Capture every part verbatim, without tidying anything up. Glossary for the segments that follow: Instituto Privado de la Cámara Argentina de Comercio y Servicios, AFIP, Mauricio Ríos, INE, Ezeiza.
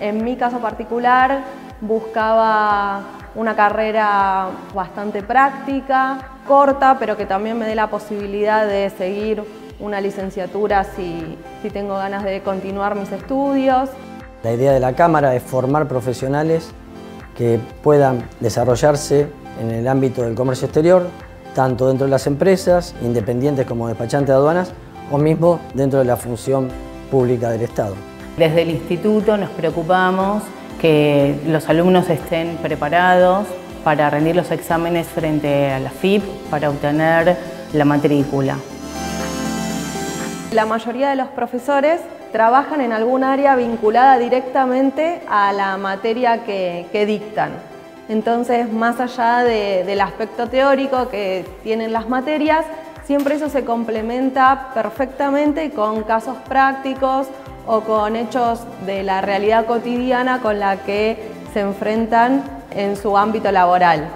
En mi caso particular buscaba una carrera bastante práctica, corta, pero que también me dé la posibilidad de seguir una licenciatura si, si tengo ganas de continuar mis estudios. La idea de la Cámara es formar profesionales que puedan desarrollarse en el ámbito del comercio exterior, tanto dentro de las empresas, independientes como despachantes de aduanas, o mismo dentro de la función pública del Estado. Desde el Instituto nos preocupamos que los alumnos estén preparados para rendir los exámenes frente a la A F I P para obtener la matrícula. La mayoría de los profesores trabajan en algún área vinculada directamente a la materia que, que dictan. Entonces, más allá de, del aspecto teórico que tienen las materias, siempre eso se complementa perfectamente con casos prácticos o con hechos de la realidad cotidiana con la que se enfrentan en su ámbito laboral.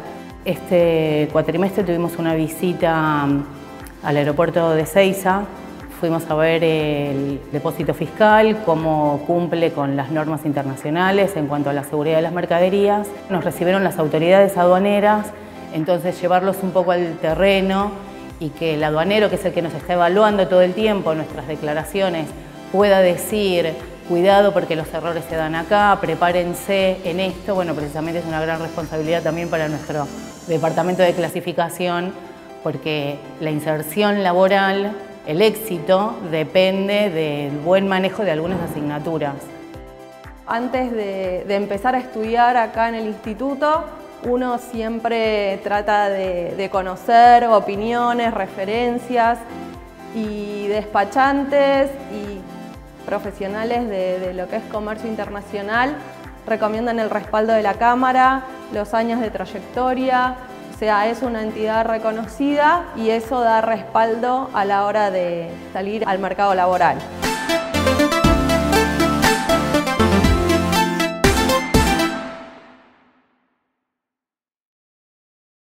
Este cuatrimestre tuvimos una visita al aeropuerto de Ezeiza. Fuimos a ver el depósito fiscal, cómo cumple con las normas internacionales en cuanto a la seguridad de las mercaderías. Nos recibieron las autoridades aduaneras, entonces llevarlos un poco al terreno y que el aduanero, que es el que nos está evaluando todo el tiempo nuestras declaraciones, pueda decir, cuidado porque los errores se dan acá, prepárense en esto. Bueno, precisamente es una gran responsabilidad también para nuestro departamento de clasificación, porque la inserción laboral, el éxito depende del buen manejo de algunas asignaturas. Antes de, de empezar a estudiar acá en el instituto, uno siempre trata de, de conocer opiniones, referencias, y despachantes y profesionales de, de lo que es comercio internacional recomiendan el respaldo de la Cámara, los años de trayectoria. O sea, es una entidad reconocida y eso da respaldo a la hora de salir al mercado laboral.